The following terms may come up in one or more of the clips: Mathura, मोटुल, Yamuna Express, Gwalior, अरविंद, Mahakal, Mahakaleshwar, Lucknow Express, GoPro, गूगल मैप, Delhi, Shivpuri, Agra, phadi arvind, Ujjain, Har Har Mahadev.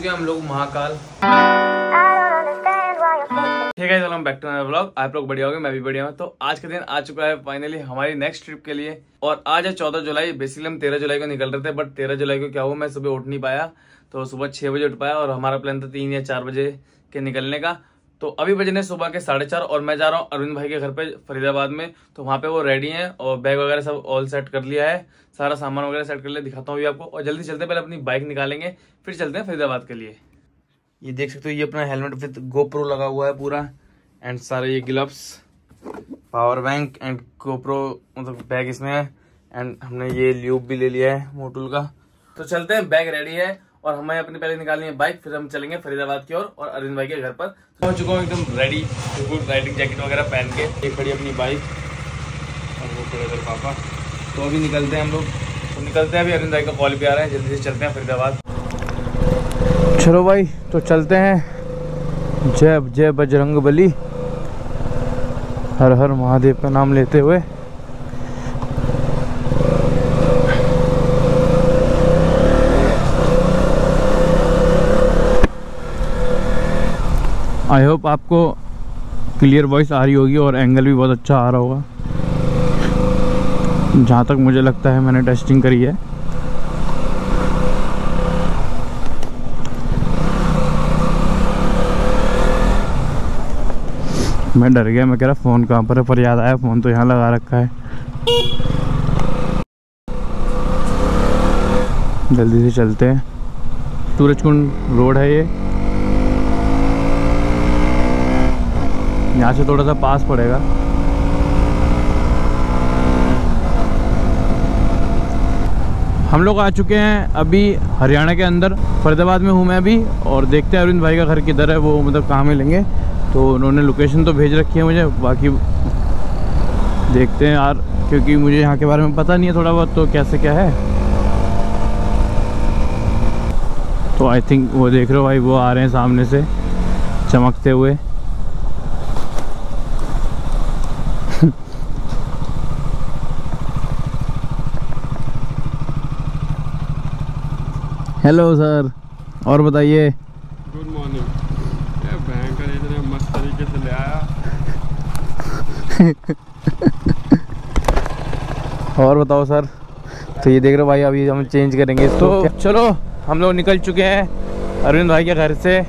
चुके हैं हम लोग Mahakal. Back to my vlog, आप लोग बढ़िया होंगे, मैं भी बढ़िया हूँ। तो आज का दिन आ चुका है फाइनली हमारी नेक्स्ट ट्रिप के लिए। और आज है 14 जुलाई। बेसिकली हम 13 जुलाई को निकल रहे थे, बट 13 जुलाई को क्या हुआ, मैं सुबह उठ नहीं पाया। तो सुबह 6 बजे उठ पाया और हमारा प्लान था 3 या 4 बजे के निकलने का। तो अभी बजने सुबह के 4:30 और मैं जा रहा हूँ अरविंद भाई के घर पे फरीदाबाद में। तो वहाँ पे वो रेडी हैं और बैग वगैरह सब ऑल सेट कर लिया है, सारा सामान वगैरह सेट कर लिया, दिखाता हूँ अभी आपको। और जल्दी चलते, पहले अपनी बाइक निकालेंगे, फिर चलते हैं फरीदाबाद के लिए। ये देख सकते हो, ये अपना हेलमेट विद गोप्रो लगा हुआ है पूरा, एंड सारे ये gloves, power bank and GoPro मतलब बैग इसमें है। एंड हमने ये ल्यूब भी ले लिया है मोटुल का। तो चलते हैं, बैग रेडी है और हमें अपनी पहले निकालनी है बाइक, फिर हम चलेंगे फरीदाबाद की ओर और अरविंद भाई के घर पर। पहुंच चुका हूँ एकदम रेडी, गुड राइडिंग जैकेट वगैरह पहन के। एक खड़ी अपनी बाइक और वो खड़े उधर पापा। तो अभी निकलते हैं हम लोग, तो निकलते हैं। अभी अरविंद भाई का कॉल भी आ रहा है, जल्दी से चलते हैं फरीदाबाद। चलो भाई, तो चलते हैं। जय जय बजरंग बली, हर हर महादेव का नाम लेते हुए। आई होप आपको क्लियर वॉइस आ रही होगी और एंगल भी बहुत अच्छा आ रहा होगा, जहाँ तक मुझे लगता है मैंने टेस्टिंग करी है। मैं डर गया, मैं कह रहा फ़ोन कहाँ पर याद आया, फ़ोन तो यहाँ लगा रखा है। जल्दी से चलते हैं। सूरजकुंड रोड है ये, यहाँ से थोड़ा सा पास पड़ेगा। हम लोग आ चुके हैं अभी हरियाणा के अंदर, फरीदाबाद में हूँ मैं अभी। और देखते हैं अरविंद भाई का घर किधर है, वो मतलब कहाँ मिलेंगे। तो उन्होंने लोकेशन तो भेज रखी है मुझे, बाकी देखते हैं यार, क्योंकि मुझे यहाँ के बारे में पता नहीं है थोड़ा बहुत, तो कैसे क्या है। तो आई थिंक वो देख रहे हो भाई, वो आ रहे हैं सामने से चमकते हुए। हेलो सर, और बताइए। Good morning. भयंकर इतने मस्त तरीके से ले आया। और बताओ सर। तो ये देख रहे हो भाई, अभी हम चेंज करेंगे। तो चलो, हम लोग निकल चुके हैं अरविंद भाई के घर से।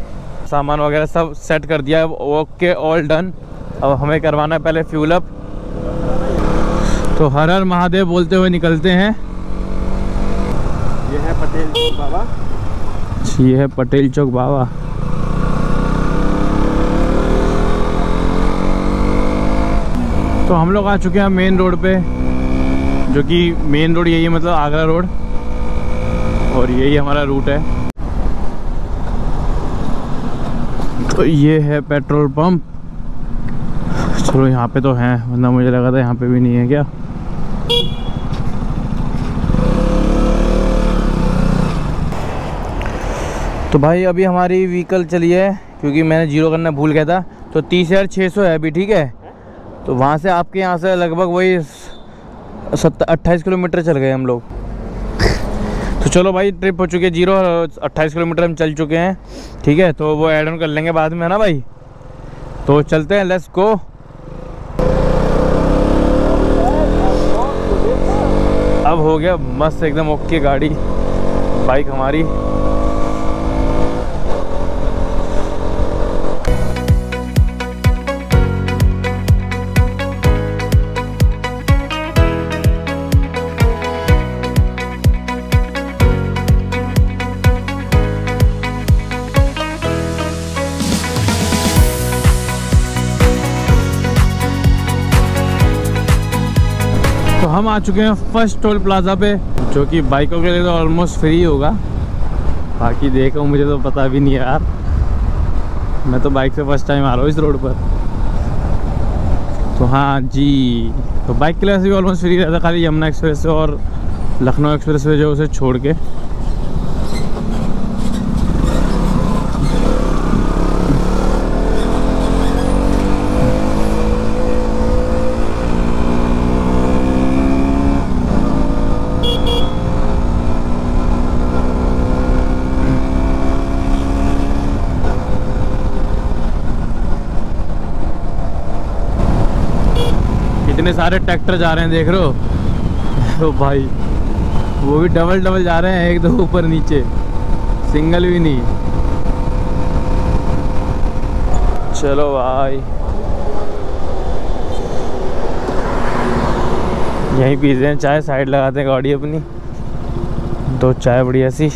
सामान वगैरह सब सेट कर दिया है, ओके ऑल डन। अब हमें करवाना है पहले फ्यूल अप। तो हर हर महादेव बोलते हुए निकलते हैं। यह है पटेल चौक बाबा, यह है पटेल चौक बाबा। तो हम लोग आ चुके हैं मेन रोड पे, जो कि मेन रोड यही है, मतलब आगरा रोड, और यही हमारा रूट है। तो ये है पेट्रोल पंप। चलो यहाँ पे तो है, वरना मुझे लगा था यहाँ पे भी नहीं है क्या। तो भाई अभी हमारी व्हीकल चली है, क्योंकि मैंने जीरो करना भूल गया था। तो 30,600 है अभी, ठीक है। तो वहाँ से आपके यहाँ से लगभग वही 28 किलोमीटर चल गए हम लोग। तो चलो भाई, ट्रिप हो चुकी है जीरो, 28 किलोमीटर हम चल चुके हैं, ठीक है। तो वो ऐड ऑन कर लेंगे बाद में, है ना भाई। तो चलते हैं, लेट्स गो। अब हो गया मस्त एकदम ओके गाड़ी, बाइक हमारी। हम आ चुके हैं फर्स्ट टोल प्लाजा पे, जो कि बाइकों के लिए तो ऑलमोस्ट फ्री होगा। बाकी देखो, मुझे तो पता भी नहीं यार, मैं तो बाइक से फर्स्ट टाइम आ रहा हूँ इस रोड पर। तो हाँ जी, तो बाइक के लिए भी ऑलमोस्ट फ्री रहता, खाली यमुना एक्सप्रेस और लखनऊ एक्सप्रेस वे जो उसे छोड़ के। इतने सारे ट्रैक्टर जा रहे हैं, देख रहे हो। तो भाई वो भी डबल डबल जा रहे हैं, एक दो ऊपर नीचे, सिंगल भी नहीं। चलो भाई यहीं पी रहे हैं चाय, साइड लगाते हैं गाड़ी अपनी, दो चाय बढ़िया सी।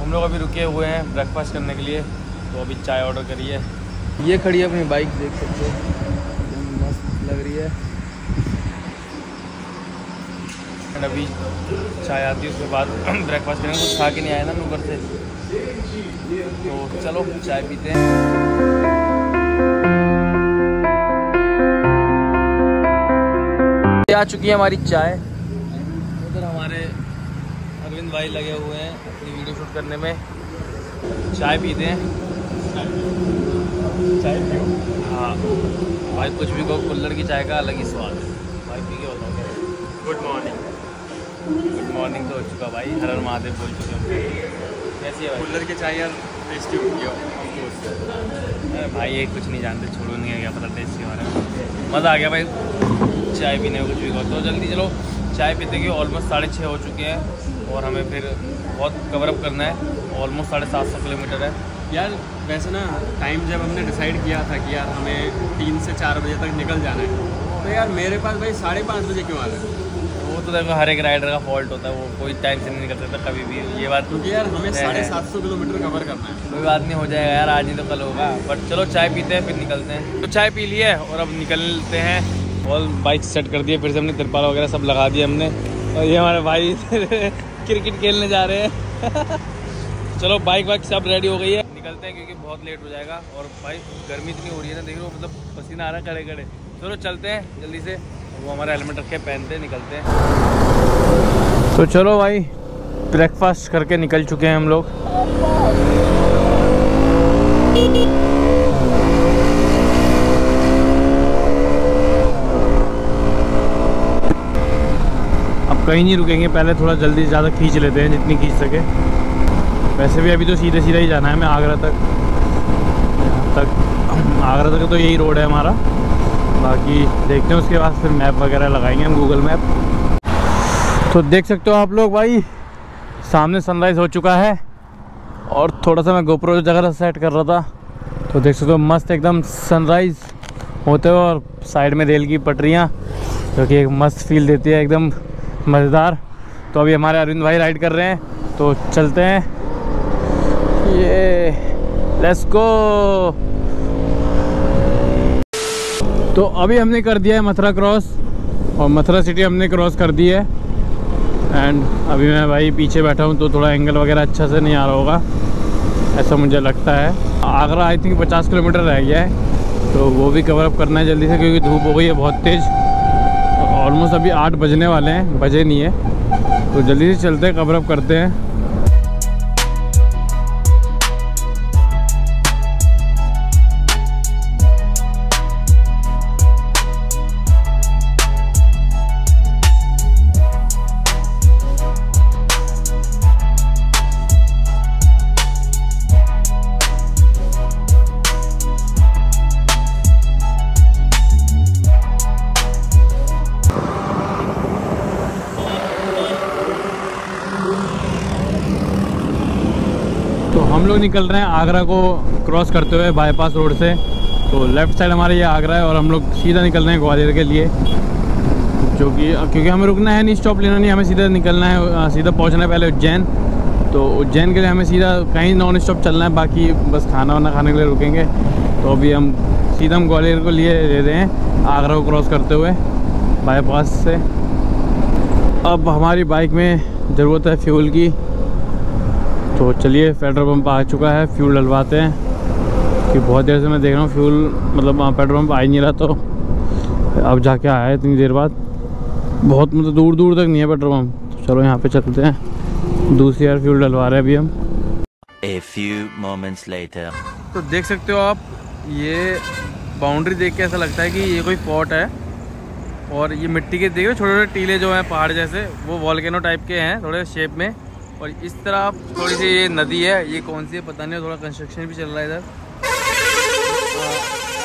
हम लोग अभी रुके हुए हैं ब्रेकफास्ट करने के लिए, तो अभी चाय ऑर्डर करी है। ये खड़ी है अपनी बाइक, देख सकते हो, मस्त लग रही है। एंड अभी चाय आती है, उसके बाद ब्रेकफास्ट करेंगे। कुछ खा के नहीं आया ना ऊपर से, तो चलो चाय पीते हैं। आ चुकी है हमारी चाय। उधर हमारे अरविंद भाई लगे हुए हैं अपनी वीडियो शूट करने में। चाय पीते हैं, चाय पियो। हाँ भाई कुछ भी कहो, कुल्लर की चाय का अलग ही स्वाद है भाई, पी के बताओ। गुड मॉर्निंग, गुड मॉर्निंग तो हो चुका भाई, हर हर महादेव बोल चुके हैं। कैसी है कुल्लर की चाय यार, टेस्टी होती है भाई, ये कुछ नहीं जानते, छोड़ो नहीं क्या पता टेस्टी हो रहा है। मज़ा आ गया भाई चाय पीने में, कुछ भी करते हो। जल्दी चलो चाय पीते कि ऑलमोस्ट 6:30 हो चुके हैं और हमें फिर बहुत कवरअप करना है। ऑलमोस्ट 750 किलोमीटर है यार। वैसे ना टाइम जब हमने डिसाइड किया था कि यार हमें 3 से 4 बजे तक निकल जाना है, तो यार मेरे पास भाई 5:30 बजे क्यों आना है? वो तो देखो हर एक राइडर का फॉल्ट होता है, वो कोई टाइम से नहीं निकल सकता कभी भी, ये बात। क्योंकि यार हमें 750 किलोमीटर कवर करना है। कोई बात नहीं, हो जाएगा यार, आज नहीं तो कल होगा। बट चलो चाय पीते हैं फिर निकलते हैं। तो चाय पी ली है और अब निकलते हैं। और बाइक सेट कर दिए फिर से हमने, तिरपाल वगैरह सब लगा दिया हमने। और ये हमारे भाई क्रिकेट खेलने जा रहे हैं। चलो बाइक वाइक सब रेडी हो गई है, निकलते हैं क्योंकि बहुत लेट हो जाएगा। और भाई गर्मी इतनी हो रही है ना, देख लो, मतलब पसीना आ रहा है खड़े खड़े। चलो चलते हैं जल्दी से, वो हमारा हेलमेट रखे पहनते निकलते हैं। तो चलो भाई ब्रेकफास्ट करके निकल चुके हैं हम लोग। कहीं नहीं रुकेंगे, पहले थोड़ा जल्दी ज़्यादा खींच लेते हैं जितनी खींच सके। वैसे भी अभी तो सीधे सीधा ही जाना है हमें आगरा तक। आगरा तक तो यही रोड है हमारा, बाकी देखते हैं उसके बाद फिर मैप वगैरह लगाएंगे हम, गूगल मैप। तो देख सकते हो आप लोग भाई सामने सनराइज़ हो चुका है। और थोड़ा सा मैं गोप्रो जगह सेट कर रहा था, तो देख सकते हो मस्त एकदम सनराइज़ होते हुए, और साइड में रेल की पटरियाँ, जो कि एक मस्त फील देती है, एकदम मज़ेदार। तो अभी हमारे अरविंद भाई राइड कर रहे हैं, तो चलते हैं, ये लेट्स गो। तो अभी हमने कर दिया है मथुरा क्रॉस, और मथुरा सिटी हमने क्रॉस कर दी है। एंड अभी मैं भाई पीछे बैठा हूँ, तो थोड़ा एंगल वगैरह अच्छा से नहीं आ रहा होगा, ऐसा मुझे लगता है। आगरा आई थिंक 50 किलोमीटर रह गया है, तो वो भी कवर अप करना है जल्दी से, क्योंकि धूप हो गई है बहुत तेज़। ऑलमोस्ट अभी 8 बजने वाले हैं, बजे नहीं है, तो जल्दी से चलते हैं, कवर अप करते हैं। हम लोग निकल रहे हैं आगरा को क्रॉस करते हुए बाईपास रोड से। तो लेफ़्ट साइड हमारे ये आगरा है, और हम लोग सीधा निकल रहे हैं ग्वालियर के लिए, जो कि क्योंकि हमें रुकना है, नहीं स्टॉप लेना नहीं, हमें सीधा निकलना है, सीधा पहुंचना है पहले उज्जैन। तो उज्जैन के लिए हमें सीधा कहीं नॉन स्टॉप चलना है, बाकी बस खाना वाना खाने के लिए रुकेंगे। तो अभी हम सीधा ग्वालियर को लिए ले रहे हैं आगरा को क्रॉस करते हुए बाईपास से। अब हमारी बाइक में ज़रूरत है फ्यूल की, तो चलिए पेट्रोल पंप आ चुका है, फ्यूल डलवाते हैं कि बहुत देर से मैं देख रहा हूँ फ्यूल, मतलब पेट्रोल पंप आ ही नहीं रहा। तो अब जाके आया है इतनी देर बाद, बहुत मतलब दूर दूर तक नहीं है पेट्रोल पंप। तो चलो यहाँ पे चलते हैं, दूसरी बार फ्यूल डलवा रहे हैं अभी हम। A few moments later. तो देख सकते हो आप, ये बाउंड्री देख के ऐसा लगता है कि ये कोई फोर्ट है, और ये मिट्टी के देख रहे हो छोटे छोटे टीले जो हैं पहाड़ जैसे, वो वॉल्केनो टाइप के हैं थोड़े शेप में, और इस तरफ थोड़ी सी ये नदी है, ये कौन सी है पता नहीं, थोड़ा कंस्ट्रक्शन भी चल रहा है इधर,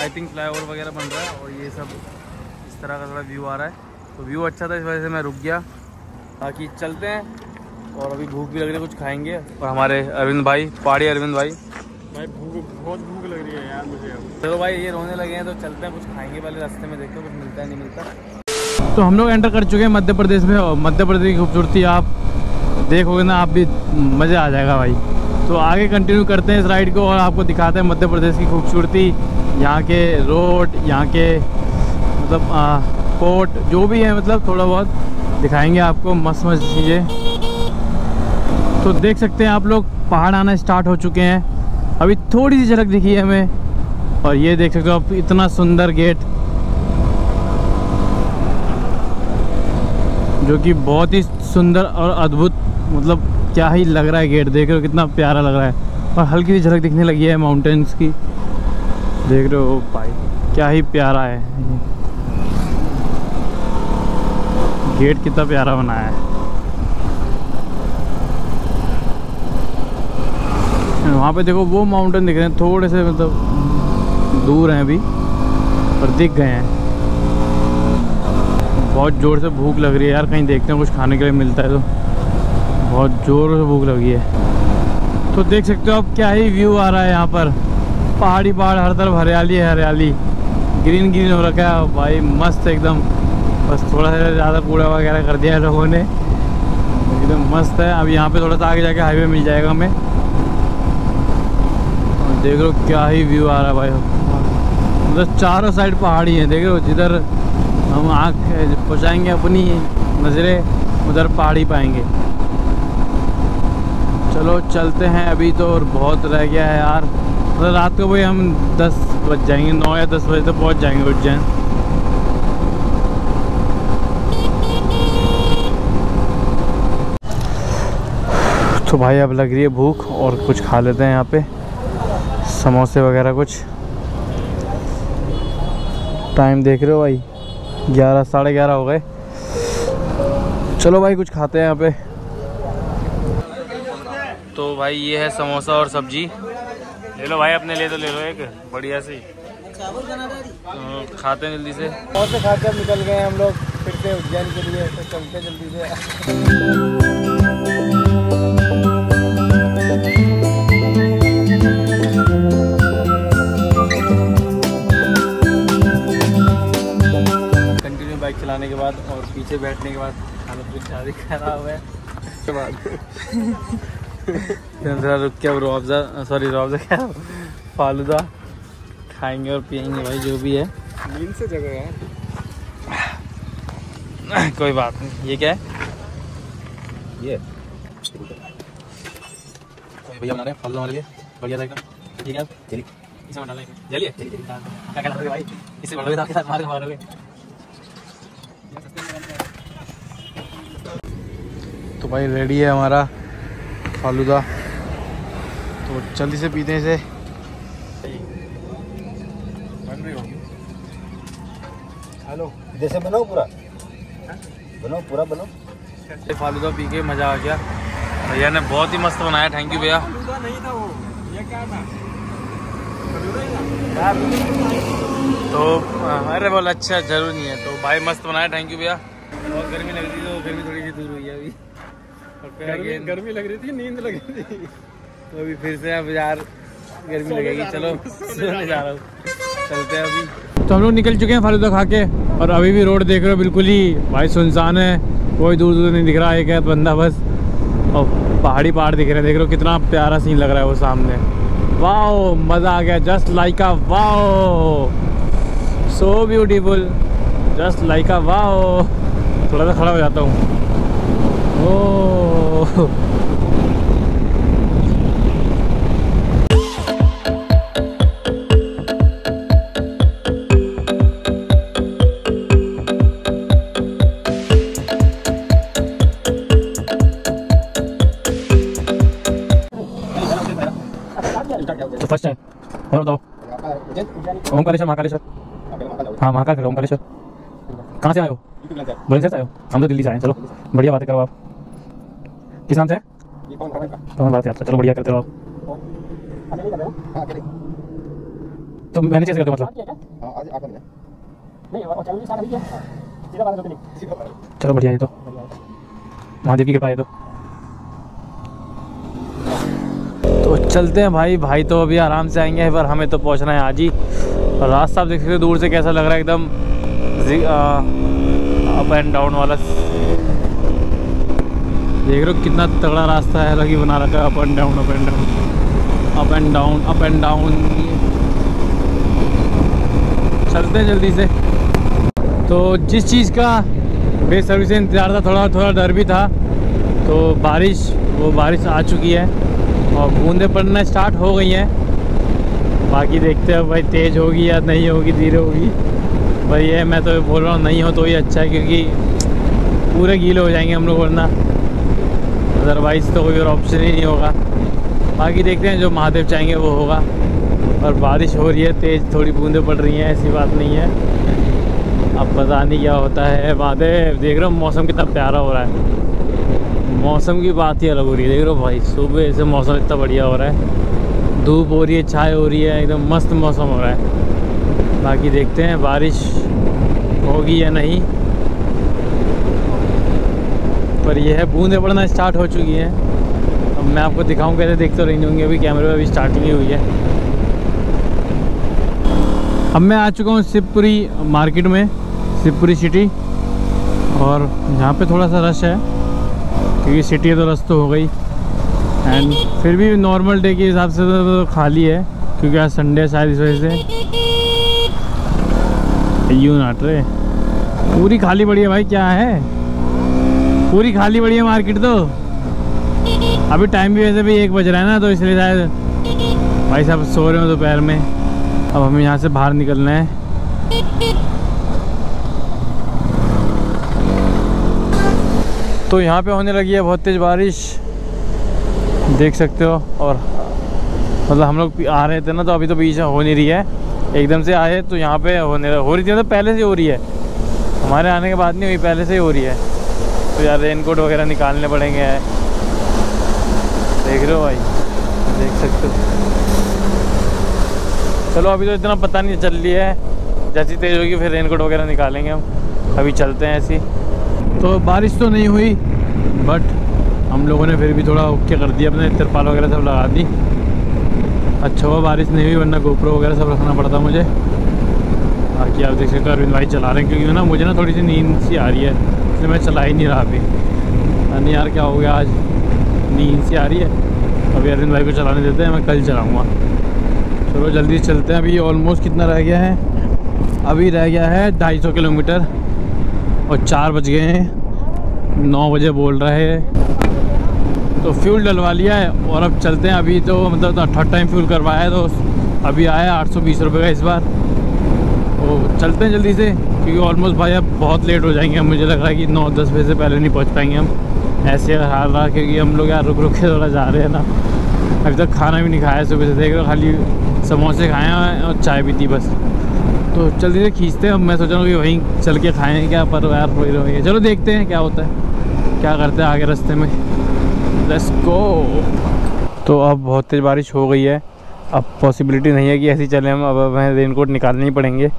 आई थिंक फ्लाई ओवर वगैरह बन रहा है और ये सब इस तरह का थोड़ा व्यू आ रहा है। तो व्यू अच्छा था इस वजह से मैं रुक गया। बाकी चलते हैं और अभी भूख भी लग रही है, कुछ खाएंगे। और हमारे अरविंद भाई, पहाड़ी अरविंद भाई, बहुत भूख लग रही है यार मुझे। चलो भाई ये रोने लगे हैं तो चलते हैं, कुछ खाएंगे पहले, रास्ते में देखते हैं कुछ मिलता है नहीं मिलता। तो हम लोग एंटर कर चुके हैं मध्य प्रदेश में और मध्य प्रदेश की खूबसूरती आप देखोगे ना, आप भी मज़ा आ जाएगा भाई। तो आगे कंटिन्यू करते हैं इस राइड को और आपको दिखाते हैं मध्य प्रदेश की खूबसूरती, यहाँ के रोड, यहाँ के मतलब पोर्ट जो भी है, मतलब थोड़ा बहुत दिखाएंगे आपको मस्त मस्त चीज़ें। तो देख सकते हैं आप लोग पहाड़ आना स्टार्ट हो चुके हैं, अभी थोड़ी सी झलक दिखी है हमें। और ये देख सकते हो आप, इतना सुंदर गेट जो कि बहुत ही सुंदर और अद्भुत, मतलब क्या ही लग रहा है गेट, देख रहे हो कितना प्यारा लग रहा है। और हल्की सी झलक दिखने लगी है माउंटेन्स की, देख रहे हो भाई क्या ही प्यारा है गेट, कितना प्यारा बनाया है। वहाँ पे देखो वो माउंटेन दिख रहे हैं, थोड़े से मतलब दूर हैं अभी पर दिख गए हैं। बहुत ज़ोर से भूख लग रही है यार, कहीं देखते हैं कुछ खाने के लिए मिलता है। तो बहुत ज़ोर से भूख लगी है। तो देख सकते हो आप क्या ही व्यू आ रहा है यहाँ पर, पहाड़ी पहाड़, हर तरफ हरियाली है हरियाली, ग्रीन ग्रीन हो रखा है भाई, मस्त एकदम। बस थोड़ा सा ज़्यादा कूड़ा वगैरह कर दिया है लोगों ने, एकदम मस्त है। अब यहाँ पर थोड़ा सा आगे जाके हाईवे मिल जाएगा हमें। देख लो क्या ही व्यू आ रहा है भाई, मतलब तो चारों साइड पहाड़ी है, देख लो जिधर हम आँख पहुँचाएंगे अपनी नज़रें उधर पहाड़ी पाएंगे। चलो चलते हैं अभी तो, और बहुत रह गया है यार, मतलब रात को भाई हम 10 बज जाएंगे, 9 या 10 बजे तक पहुँच जाएंगे उज्जैन। तो भाई अब लग रही है भूख और कुछ खा लेते हैं, यहाँ पे समोसे वगैरह कुछ। टाइम देख रहे हो भाई, 11 साढ़े 11 हो गए। चलो भाई कुछ खाते हैं यहाँ पे। तो भाई ये है समोसा और सब्जी, ले लो भाई अपने लिए तो ले लो एक बढ़िया सी, खाते हैं जल्दी से। और से खाकर निकल गए हम लोग फिर से उज्जैन के लिए, तो चलते जल्दी से। बाइक चलाने के बाद और पीछे बैठने के बाद खाना पीना शादी खराब है उसके बाद रुक के अब रुआवजा क्या फालूदा खाएंगे और पियेंगे भाई जो भी है, नींद से जगह है कोई बात नहीं। ये क्या है? ये भैया बना रहे हैं फालूदा हमारे लिए, बढ़िया रहेगा। ठीक है चलिए इसे बना लेंगे, चलिए क्या क्या भाई इसे बढ़ोगे आपके साथ मारोगे। तो भाई रेडी है हमारा फालूदा, तो जल्दी से पीते हैं इसे। हेलो जैसे बनाओ पूरा, बनाओ पूरा बनाओ। फालूदा पी के मज़ा आ गया, भैया ने बहुत ही मस्त बनाया, थैंक यू भैया। फालूदा नहीं था वो, ये क्या था? तो अरे बोल अच्छा जरूर नहीं है, तो भाई मस्त बनाया, थैंक यू भैया। बहुत गर्मी लग रही थी तो गर्मी थोड़ी सी दूर हुई है अभी, और गर्मी लग रही थी, नींद लग रही थी तो अभी फिर से अब यार गर्मी लगेगी। चलो सोने जा रहा हूँ, चलते हैं अभी। तो हम लोग निकल चुके हैं फालूदा खा के, और अभी भी रोड देख रहे हो बिल्कुल ही भाई सुनसान है, कोई दूर दूर नहीं दिख रहा है, एक बंदा बस, और पहाड़ी पहाड़ दिख रहे हैं। देख लो कितना प्यारा सीन लग रहा है वो सामने, वाओ मज़ा आ गया, just like a wow, so beautiful, just like a wow. थोड़ा सा खड़ा हो जाता हूँ, ओ फर्स्ट है। और बताओ ओमकारेश्वर महाकालेश्वर? हाँ महाकाल, ओमकारेश्वर। कहाँ से आए हो? बुलंदशहर से आए हो? हम तो दिल्ली से आए हैं। चलो बढ़िया बातें करो आप। किस नाम से? कौन बात है आपका, चलो बढ़िया करते रहो आप। तो मैंने चेंज कर दो मतलब, चलो बढ़िया। ये तो महादेव की कृपा है। तो चलते हैं भाई। भाई तो अभी आराम से आएंगे पर हमें तो पहुंचना है आज ही। रास्ता आप देख सकते हो दूर से कैसा लग रहा है, एकदम अप एंड डाउन वाला। देख रहे हो कितना तगड़ा रास्ता है, अलग ही बना रखा है। Up and down, up and down, up and down, up and down. चलते हैं जल्दी से। तो जिस चीज़ का बेसब्री से इंतज़ार था, थोड़ा थोड़ा डर भी था, तो बारिश, वो बारिश आ चुकी है और बूंदें पड़ना स्टार्ट हो गई हैं। बाकी देखते हैं भाई तेज़ होगी या नहीं होगी, धीरे होगी। पर ये मैं तो बोल रहा हूँ नहीं हो तो ये अच्छा है, क्योंकि पूरे गीले हो जाएंगे हम लोग वरना, अदरवाइज़ तो कोई और ऑप्शन ही नहीं होगा। बाकी देखते हैं जो महादेव चाहेंगे वो होगा। और बारिश हो रही है तेज़, थोड़ी बूंदें पड़ रही हैं, ऐसी बात नहीं है। अब पता नहीं क्या होता है। महादेव देख रहे हो मौसम कितना प्यारा हो रहा है, मौसम की बात ही अलग हो रही है। देख रहे हो भाई सुबह से मौसम इतना बढ़िया हो रहा है, धूप हो रही है, छाए हो रही है, एकदम मस्त मौसम हो रहा है। बाकी देखते हैं बारिश होगी या नहीं। पर यह है बूंदें पड़ना स्टार्ट हो चुकी है। अब मैं आपको दिखाऊं कैसे, देखते रहेंगे होंगे। अभी कैमरे में अभी स्टार्टिंग ही हुई है। अब मैं आ चुका हूं शिवपुरी मार्केट में, शिवपुरी सिटी। और यहाँ पे थोड़ा सा रश है क्योंकि सिटी है तो रश तो हो गई। एंड फिर भी नॉर्मल डे के हिसाब से तो खाली है, क्योंकि आज संडे शायद इस वजह से। यूँ नाट रहे, पूरी खाली पड़ी है भाई। क्या है पूरी खाली पड़ी है मार्केट। तो अभी टाइम भी वैसे भी 1 बज रहा है ना, तो इसलिए शायद भाई साहब सो रहे हो दोपहर में। अब हमें यहाँ से बाहर निकलना है। तो यहाँ पे होने लगी है बहुत तेज़ बारिश, देख सकते हो। और मतलब हम लोग आ रहे थे ना, तो अभी तो बीच हो नहीं रही है, एकदम से आए तो यहाँ पे हो रही थी। मतलब पहले से हो रही है, हमारे आने के बाद नहीं हुई, पहले से ही हो रही है। तो यार रेनकोट वगैरह निकालने पड़ेंगे। देख रहे हो भाई, देख सकते हो। चलो अभी तो इतना पता नहीं चल रही है, जैसी तेज़ होगी फिर रेनकोट वगैरह निकालेंगे हम। अभी चलते हैं ऐसी। तो बारिश तो नहीं हुई बट हम लोगों ने फिर भी थोड़ा ओके कर दिया, अपने तिरपाल वगैरह सब लगा दी। अच्छा हुआ बारिश नहीं हुई, वरना GoPro वगैरह सब रखना पड़ता मुझे। बाकी आप देख सकते हो अरविंद भाई चला रहे हैं, क्योंकि ना मुझे ना थोड़ी सी नींद सी आ रही है, इसलिए मैं चला ही नहीं रहा अभी। अरे यार क्या हो गया, आज नींद सी आ रही है। अभी अरविंद भाई को चलाने देते हैं, मैं कल चलाऊंगा। चलो जल्दी चलते हैं। अभी ऑलमोस्ट कितना रह गया है, अभी रह गया है 250 किलोमीटर और 4 बज गए हैं, 9 बजे बोल रहे हैं। तो फ्यूल डलवा लिया है और अब चलते हैं। अभी तो मतलब 3rd टाइम फ्यूल करवाया है, तो अभी आया 820 रुपये का इस बार। तो चलते हैं जल्दी से, क्योंकि ऑलमोस्ट भाई अब बहुत लेट हो जाएंगे। मुझे लग रहा है कि 9-10 बजे से पहले नहीं पहुंच पाएंगे हम, ऐसे हाल रहा। क्योंकि हम लोग यार रुक रुक के थोड़ा जा रहे हैं ना, अभी तक खाना भी नहीं खाया सुबह से। देख रहे हो खाली समोसे खाए हैं और चाय भी थी बस। तो जल्दी से खींचते हैं। अब मैं सोच रहा हूँ कि वहीं चल के खाएँ क्या, पर यार वही रहेंगे। चलो देखते हैं क्या होता है, क्या करते हैं आगे रास्ते में। Let's go. तो अब बहुत तेज़ बारिश हो गई है, अब पॉसिबिलिटी नहीं है कि ऐसे ही चलें हम। अब हमें रेनकोट निकालने ही पड़ेंगे।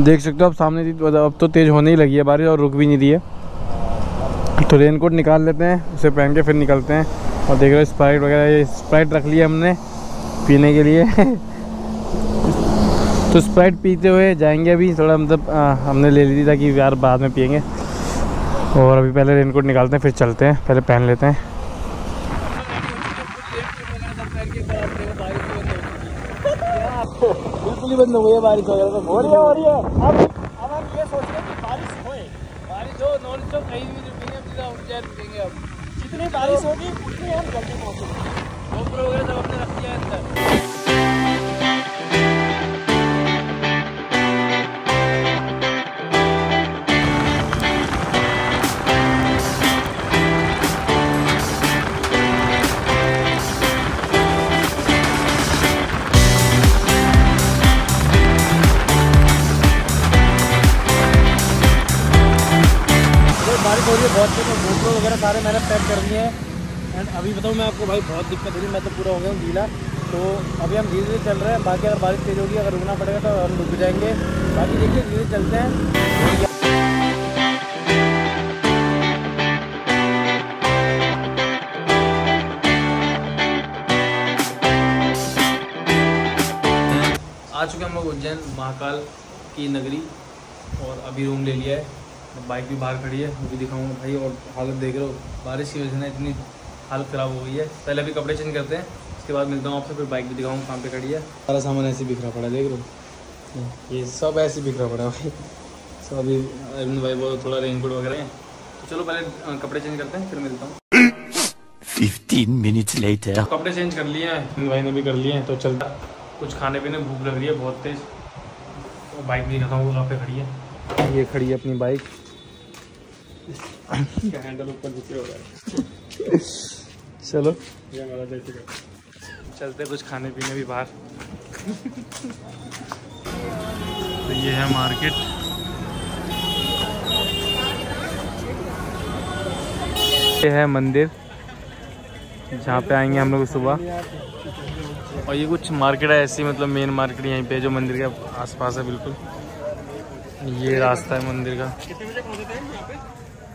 देख सकते हो अब सामने थी, अब तो तेज़ होने ही लगी है बारिश और रुक भी नहीं रही है। तो रेनकोट निकाल लेते हैं, उसे पहन के फिर निकलते हैं। और देख रहे हो स्प्राइट वगैरह, ये स्प्राइट रख लिया हमने पीने के लिए। तो स्प्राइट पीते हुए जाएंगे अभी थोड़ा, मतलब हमने ले ली थी ताकि यार बाद में पियेंगे। और अभी पहले रेनकोट निकालते हैं फिर चलते हैं, पहले पहन लेते हैं। बंद हो गई है बारिश वगैरह तो हो रही है। अब हम ये सोच रहे हैं कि बारिश होए, बारिश हो नॉन स्टॉप, कहीं भी रुकेंगे। अब जितनी बारिश होगी उतनी हम जल्दी पहुँचेंगे। GoPro वगैरह सब हमने रख दिया है अंदर। बहुत से GoPro वगैरह सारे मैंने पैक कर दिए हैं। ठंड। अभी बताऊँ मैं आपको भाई बहुत दिक्कत हो रही, मैं तो पूरा हो गया हूँ गीला, तो अभी हम धीरे धीरे चल रहे हैं। बाकी अगर बारिश तेज होगी, अगर रुकना पड़ेगा तो हम रुक जाएंगे। बाकी देखिए धीरे चलते हैं। आ चुके हम लोग उज्जैन महाकाल की नगरी, और अभी रूम ले लिया है। बाइक भी बाहर खड़ी है, वो भी दिखाऊंगा भाई। और हालत देख रहे हो, बारिश की वजह से इतनी हालत ख़राब हो गई है। पहले अभी कपड़े चेंज करते हैं, उसके बाद मिलता हूँ आपसे, फिर बाइक भी दिखाऊंगा कहाँ पे खड़ी है। सारा सामान ऐसे बिखरा पड़ा, देख रहे हो, ये सब ऐसे बिखरा पड़ा भाई। सब अभी अरविंद भाई वो थोड़ा रेनकोट वगैरह है। चलो पहले कपड़े चेंज करते हैं, फिर मिलता हूँ। 15 मिनट्स लेटर। कपड़े चेंज कर लिए हैं, अरविंद भाई ने भी कर लिए हैं। तो चलता कुछ खाने पीने, भूख लग रही है बहुत तेज। और बाइक भी दिखाता हूँ कहाँ पे खड़ी है। ये खड़ी है अपनी बाइक, इसका हैंडल ऊपर नीचे हो रहा है। चलो ये हमारा जैसे कर चलते, कुछ खाने पीने भी बाहर। तो ये है मार्केट, ये है मंदिर जहाँ पे आएंगे हम लोग सुबह। और ये कुछ मार्केट है ऐसी, मतलब मेन मार्केट यहीं पे जो मंदिर के आसपास है बिल्कुल। ये रास्ता है मंदिर का।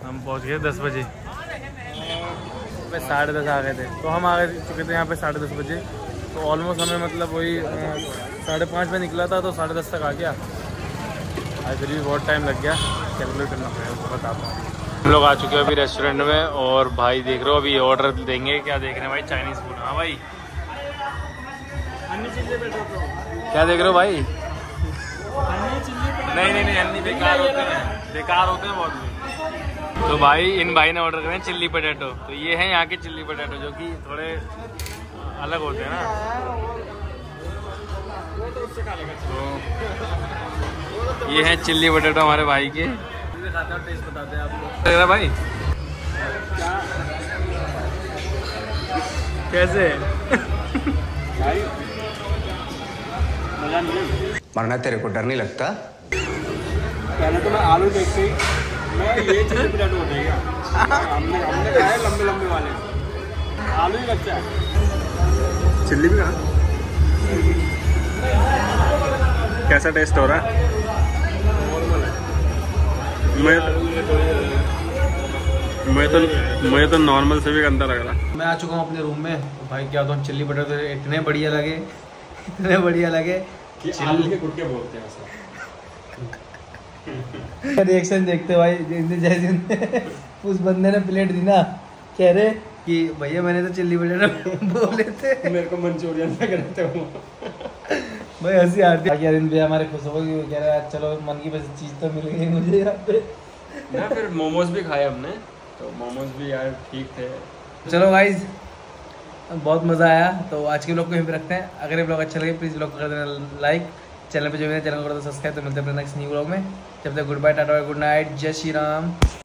हम पहुंच गए 10 बजे, साढ़े 10 आ गए थे। तो हम आ गए चुके थे यहाँ पे 10:30 बजे। तो ऑलमोस्ट हमें मतलब वही 5:30 में निकला था, तो 10:30 तक आ गया। आज फिर भी बहुत टाइम लग गया, कैलकुलेट करना पड़ेगा, उसको बताता हूँ। हम लोग आ चुके हैं अभी रेस्टोरेंट में, और भाई देख रहे हो अभी ऑर्डर देंगे। क्या देख रहे हैं भाई? Chinese food. हाँ भाई, क्या देख रहे हो भाई? नहीं नहीं नहीं, अन्नी बेकार होते हैं, बेकार होते हैं बहुत। तो भाई इन भाई ने ऑर्डर करें चिल्ली पोटैटो। तो ये है यहाँ के चिल्ली पोटैटो, जो कि थोड़े अलग होते हैं ना। तो ये है चिल्ली पोटैटो हमारे भाई के। टेस्ट बताते हैं आपको भाई कैसे है? मरना तेरे को डर नहीं लगता? पहले तो मैं आलू देखते ही मैं ये चिल्ली पोटैटो हो जाएगा। हमने खाए लंबे लंबे वाले, आलू ही लगता है। चिल्ली भी कहा? कैसा टेस्ट हो रहा है? मैं तो नॉर्मल से भी गंदा लग रहा। मैं आ चुका हूँ अपने रूम में भाई। क्या तो चिल्ली पोटैटो इतने बढ़िया लगे, इतने बढ़िया लगे कि आलू के गुटके बोलते हैं सर। रिएक्शन देखते भाई, जैसे उस बंदे ने प्लेट दी ना, कह रहे कि भैया मैंने तो चिल्ली पोटैटो बोले थे, मेरे को मंचूरियन ना करते हो। भाई हंसी आती है। अरविंद भैया हमारे खुश हो गए, कह रहे चलो मन की बस चीज़ तो मिल गई मुझे यहाँ पे ना। फिर मोमोज भी खाए हमने, तो मोमोज भी यार ठीक थे। चलो गाइज, बहुत मज़ा आया। तो आज के ब्लॉग को यहीं पे रखते हैं। अगर ये ब्लॉग अच्छा लगे प्लीज़ ब्लॉग को कर देना लाइक, चैनल पे जो मेरे चैनल को कर दो सब्सक्राइब। तो मिलते हैं अपने नेक्स्ट न्यू ब्लॉग में। जब तक good bye, Tata, good night, जय श्री राम।